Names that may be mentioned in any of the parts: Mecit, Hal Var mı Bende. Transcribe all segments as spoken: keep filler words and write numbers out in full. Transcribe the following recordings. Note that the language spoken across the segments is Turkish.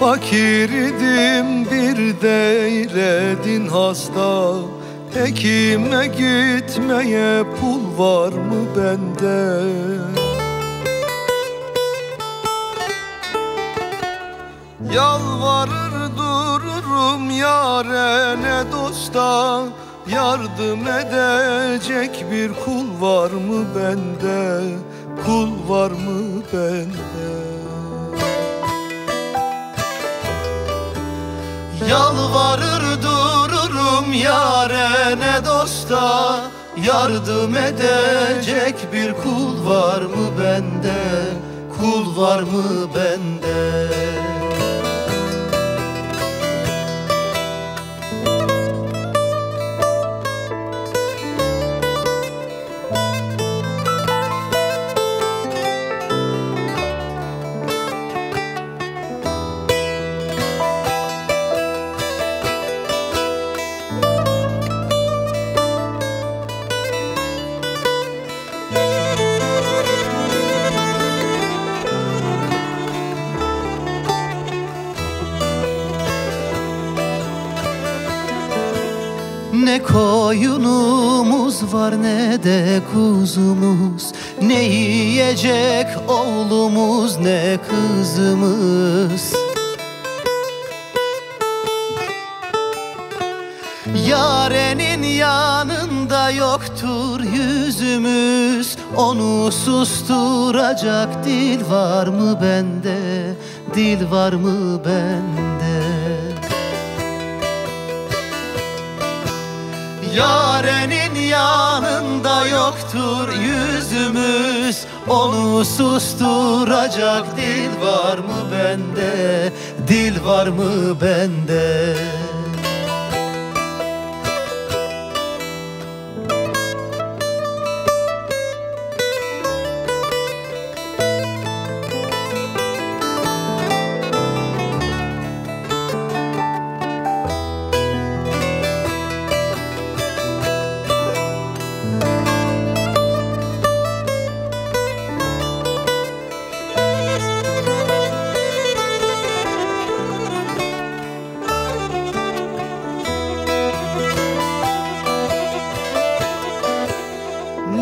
Fakirdim bir deyledin hasta, hekime gitmeye pul var mı bende? Yalvarır dururum yâre ne dosta, yardım edecek bir kul var mı bende? Kul var mı bende? Yalvarır dururum yâre ne dosta, yardım edecek bir kul var mı bende? Kul var mı bende? Ne koyunumuz var ne de kuzumuz, ne yiyecek oğlumuz ne kızımız. Yarenin yanında yoktur yüzümüz, onu susturacak dil var mı bende? Dil var mı bende? Yarenin yanında yoktur yüzümüz, onu susturacak dil var mı bende? Dil var mı bende?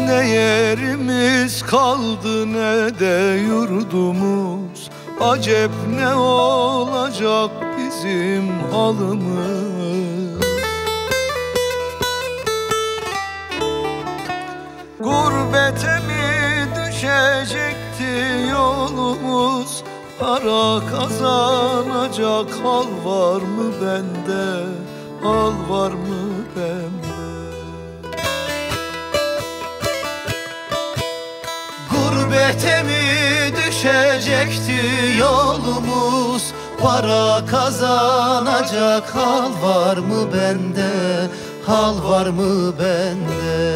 Ne yerimiz kaldı ne de yurdumuz, acep ne olacak bizim halımız? Gurbete mi düşecekti yolumuz, para kazanacak hal var mı bende? Hal var mı bende? Gurbete mi düşecekti yolumuz, para kazanacak hal var mı bende? Hal var mı bende?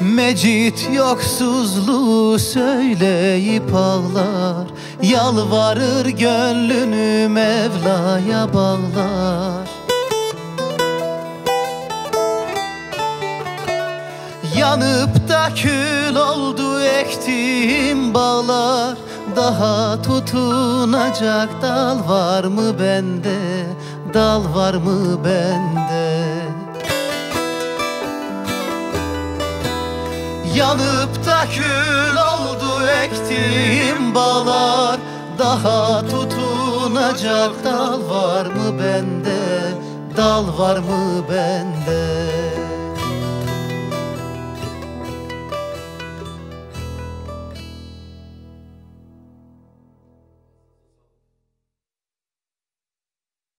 Mecit yoksuzluğu söyleyip ağlar, yalvarır gönlünü Mevla'ya bağlar. Yanıp da kül oldu ektiğim bağlar, daha tutunacak dal var mı bende? Dal var mı bende? Yanıp da kül oldu ektiğim bağlar, daha tutunacak dal var mı bende? Dal var mı bende?